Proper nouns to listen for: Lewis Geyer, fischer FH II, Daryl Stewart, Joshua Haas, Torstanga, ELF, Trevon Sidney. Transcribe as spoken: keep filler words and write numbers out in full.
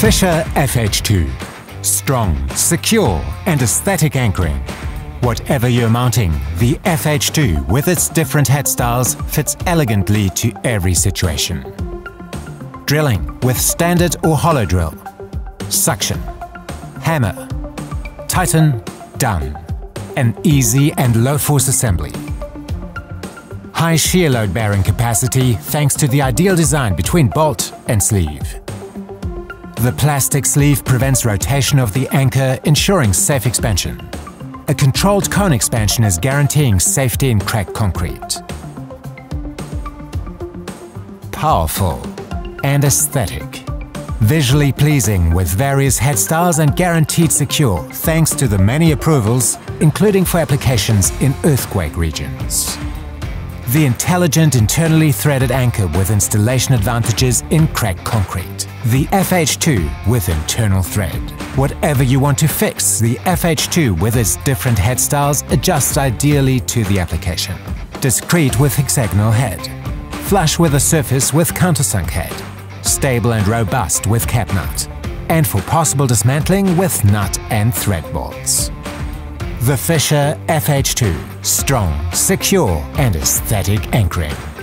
Fischer F H two. Strong, secure and aesthetic anchoring. Whatever you're mounting, the F H two with its different head styles fits elegantly to every situation. Drilling with standard or hollow drill. Suction. Hammer. Tighten. Done. An easy and low force assembly. High shear load bearing capacity thanks to the ideal design between bolt and sleeve. The plastic sleeve prevents rotation of the anchor, ensuring safe expansion. A controlled cone expansion is guaranteeing safety in cracked concrete. Powerful and aesthetic. Visually pleasing with various head styles and guaranteed secure thanks to the many approvals, including for applications in earthquake regions. The intelligent internally threaded anchor with installation advantages in cracked concrete. The F H two with internal thread. Whatever you want to fix, the F H two with its different head styles adjusts ideally to the application. Discrete with hexagonal head. Flush with a surface with countersunk head. Stable and robust with cap nut. And for possible dismantling with nut and thread bolts. The Fischer F H two. Strong, secure and aesthetic anchoring.